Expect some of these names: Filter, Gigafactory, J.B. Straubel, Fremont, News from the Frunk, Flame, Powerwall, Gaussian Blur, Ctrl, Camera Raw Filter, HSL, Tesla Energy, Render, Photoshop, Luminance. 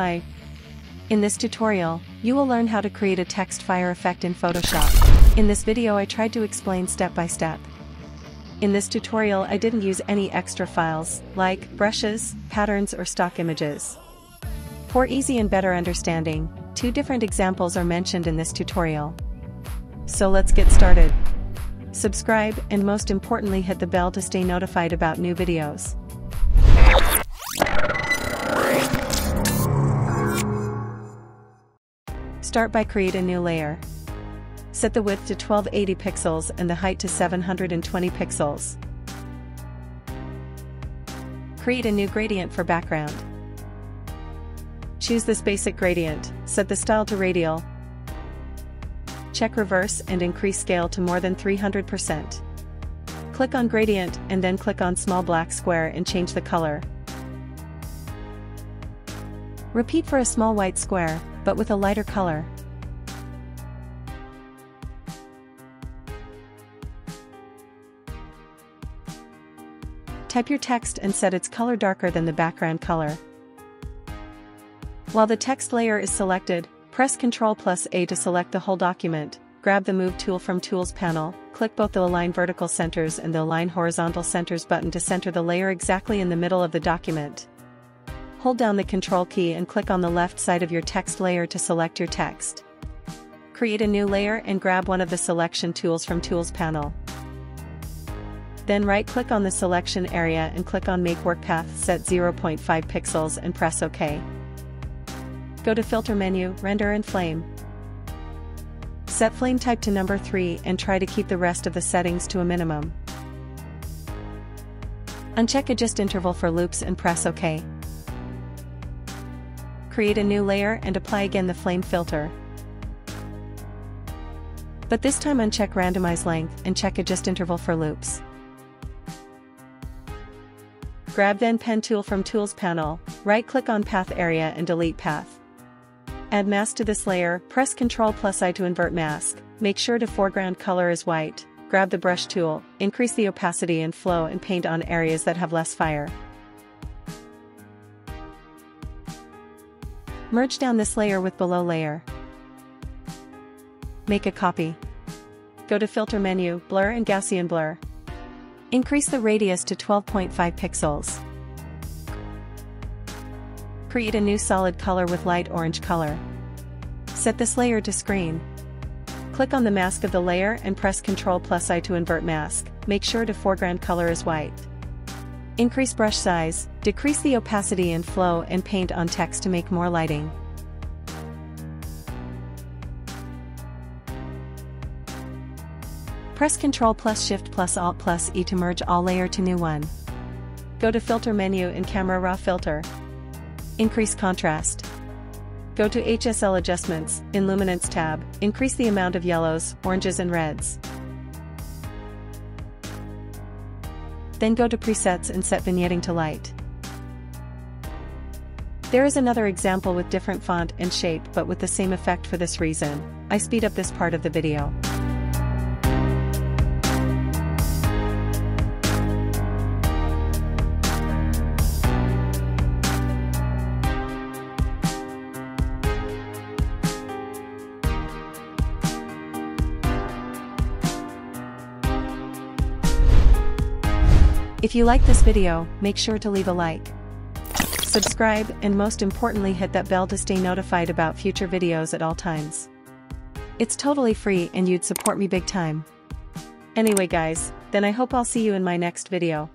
Hi. In this tutorial, you will learn how to create a text fire effect in Photoshop. In this video I tried to explain step by step. In this tutorial I didn't use any extra files, like brushes, patterns or stock images. For easy and better understanding, two different examples are mentioned in this tutorial. So let's get started. Subscribe and most importantly hit the bell to stay notified about new videos. Start by create a new layer. Set the width to 1280 pixels and the height to 720 pixels. Create a new gradient for background. Choose this basic gradient, set the style to radial. Check reverse and increase scale to more than 300%. Click on gradient and then click on small black square and change the color. Repeat for a small white square, but with a lighter color. Type your text and set its color darker than the background color. While the text layer is selected, press Ctrl+A to select the whole document, grab the Move tool from Tools panel, click both the Align Vertical Centers and the Align Horizontal Centers button to center the layer exactly in the middle of the document. Hold down the Ctrl key and click on the left side of your text layer to select your text. Create a new layer and grab one of the selection tools from Tools panel. Then right-click on the selection area and click on Make Work Path, set 0.5 pixels and press OK. Go to Filter menu, Render and Flame. Set Flame type to number 3 and try to keep the rest of the settings to a minimum. Uncheck Adjust Interval for loops and press OK. Create a new layer and apply again the Flame filter. But this time uncheck Randomize Length and check Adjust Interval for loops. Grab then Pen tool from Tools panel, right-click on Path area and delete Path. Add mask to this layer, press Ctrl+I to invert mask, make sure to foreground color is white, grab the Brush tool, increase the opacity and flow and paint on areas that have less fire. Merge down this layer with below layer. Make a copy. Go to Filter menu, Blur and Gaussian Blur. Increase the radius to 12.5 pixels. Create a new solid color with light orange color. Set this layer to screen. Click on the mask of the layer and press Ctrl+I to invert mask, make sure to foreground color is white. Increase brush size, decrease the opacity and flow and paint on text to make more lighting. Press Ctrl+Shift+Alt+E to merge all layer to new one. Go to Filter menu in Camera Raw Filter. Increase contrast. Go to HSL Adjustments, in Luminance tab, increase the amount of yellows, oranges and reds. Then go to Presets and set Vignetting to light. There is another example with different font and shape but with the same effect for this reason. I speed up this part of the video. If you like this video, make sure to leave a like, subscribe and most importantly hit that bell to stay notified about future videos at all times. It's totally free and you'd support me big time. Anyway guys, then I hope I'll see you in my next video.